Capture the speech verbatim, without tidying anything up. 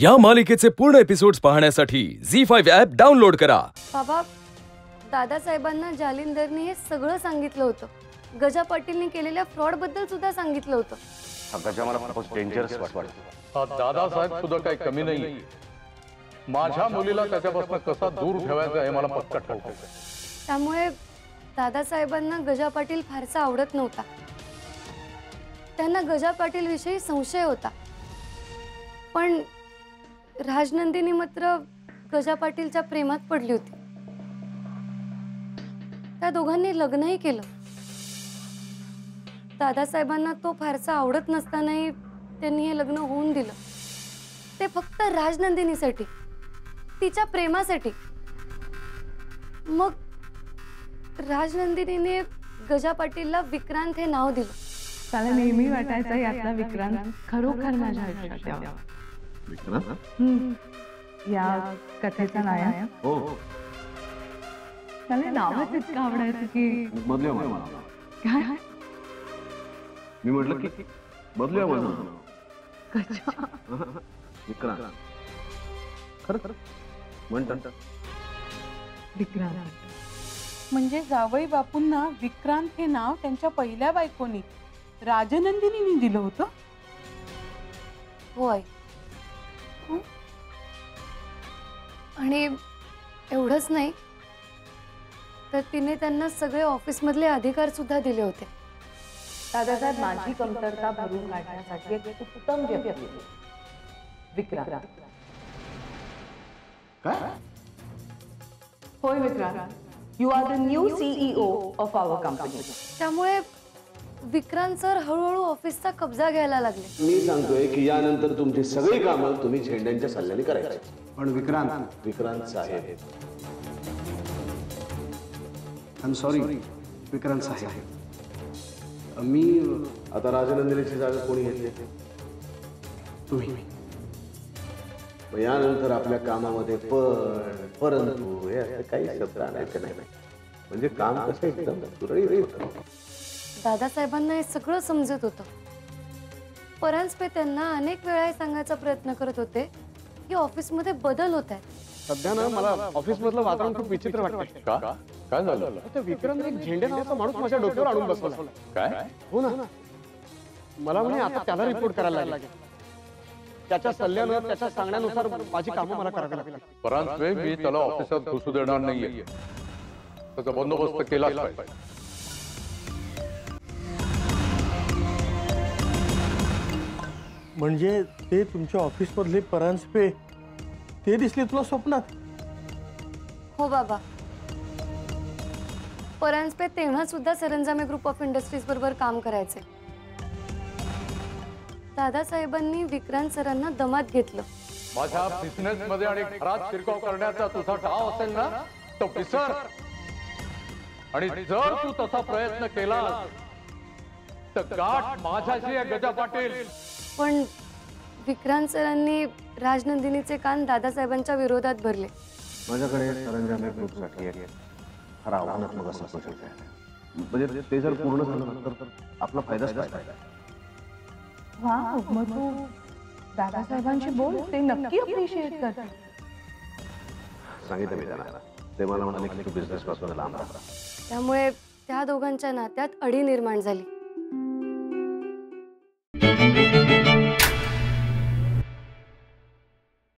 या मालिकेचे पूर्ण एपिसोड्स पाहण्यासाठी झी फाईव्ह ॲप डाउनलोड करा। बाबा, दादासाहेबांना जालिंदरने हे सगळं सांगितलं होतं। गजा पाटीलने केलेल्या फ्रॉड बद्दल सुद्धा सांगितलं होतं। गजा मला खूप डेंजरस वाटतं। दादासाहेब सुद्धा काही कमी नाही। माझ्या मुलीला त्याच्यापासून कसा दूर ठेवायचं हे मला पक्का ठाऊक आहे। त्यामुळे दादासाहेबांना गजा पाटील फारसा आवडत नव्हता। त्यांना गजा पाटील विषयी संशय होता। पण राजनंदिनी मात्र गजा पाटीलच्या प्रेमात पडली होती। त्या दोघांनी लग्नही केलं। दादासाहेबांना तो फारसा आवडत नसतानाही त्यांनी हे लग्न होऊन दिलं। ते फक्त राजनंदिनीसाठी, तिच्या प्रेमासाठी। मग राजनंदिनीने गजा पाटीलला विक्रांत हे नाव दिलं। त्याला नेहमी वाटायचं यातला विक्रांत खरोखर माझ्या आयुष्यात यावा। विक्रांत या कथेचा नायक। हो हो, त्याला नावच इतकं आवडायचं की बदलू मला काय मी म्हटलं की बदलू माझं गजा विक्रांत। खरं म्हणतात विक्रांत म्हणजे जावई बापूंना विक्रांत हे नाव त्यांच्या पहिल्या बायकोनी राजनंदिनीने दिलं होतं। होय, आणि एवढंच नाही तर तिने त्यांना सगळे ऑफिस मधले अधिकार सुद्धा दिले होते। दादासाहेब माझी कमतरता भरून काढण्यासाठी एक उत्तम व्यक्ती विक्रांत। काय होय Vikrant, You are the new C E O of our company. त्यामुळे विक्रांत सर हळूहळू ऑफिसचा कब्जा घ्यायला लागले। मी सांगतोय की यानंतर तुमची सगळी कामं तुम्ही झेंड्यांच्या सल्ल्याने करायची। पण विक्रांत विक्रांत साहेब, I'm sorry विक्रांत साहेब, मी आता राजनंदिनीची जागा कोणी घेतली तुम्ही। यानंतर आपल्या कामामध्ये पण परंतु हे काही शब्द आणायचे नाही। म्हणजे काम कसं एकदम सुरळीत होतं। दादासाहेबांना हे सगळं समजत होतं। परांजपे त्यांना अनेक वेळा सांगायचा प्रयत्न करत होते की ऑफिसमध्ये बदल होत आहे। सध्या ना मला ऑफिस मधलं वातावरण खूप विचित्र वाटतंय। का काय झालं? तो विक्रम एक झेंडे नावाचा माणूस माझ्या डोक्यावर आणून बसला। काय हो ना, मला म्हणजे आता त्याला रिपोर्ट करायला लागेल। त्याच्या सल्ल्याने त्याच्या सांगण्यानुसार माझी कामं मला करावी लागली। परंतु मी त्याला ऑफिसात घुसू देणार नाहीये। त्याचा बंदोबस्त केलाच पाहिजे। म्हणजे ते तुमच्या ऑफिस मधले परांजपे ते दिसले तुला स्वप्नात? हो बाबा, परांजपे तेव्हा सुद्धा सरंजामे ग्रुप ऑफ इंडस्ट्रीज बरोबर काम करायचे। दादासाहेबांनी विक्रांत सरांना दमात घेतलं। माझ्या बिझनेस मध्ये आणि घरात शिरकाव करण्याचा तुझा डाव असेल ना तो विसर। आणि जर तू तसा प्रयत्न केला तर गाठ माझ्याशी आहे गजा पाटील। पण विक्रांत सरांनी राजनंदिनीचे कान दादासाहेबांच्या विरोधात भरले। माझ्याकडे सरंजामे ग्रुपसाठी आहे फार आव्हानात्मक असं प्रोजेक्ट आहे। म्हणजे ते जर पूर्ण झालं तर आपला फायदाच फायदा आहे। वाह, मग तू दादासाहेबांशी बोल, ते नक्की अप्रिशिएट करतील। सांगितलं मी त्यांना, ते मला म्हणाले की बिझनेस पासून लांब राहा। त्यामुळे त्या दोघांच्या नात्यात अडी निर्माण झाली।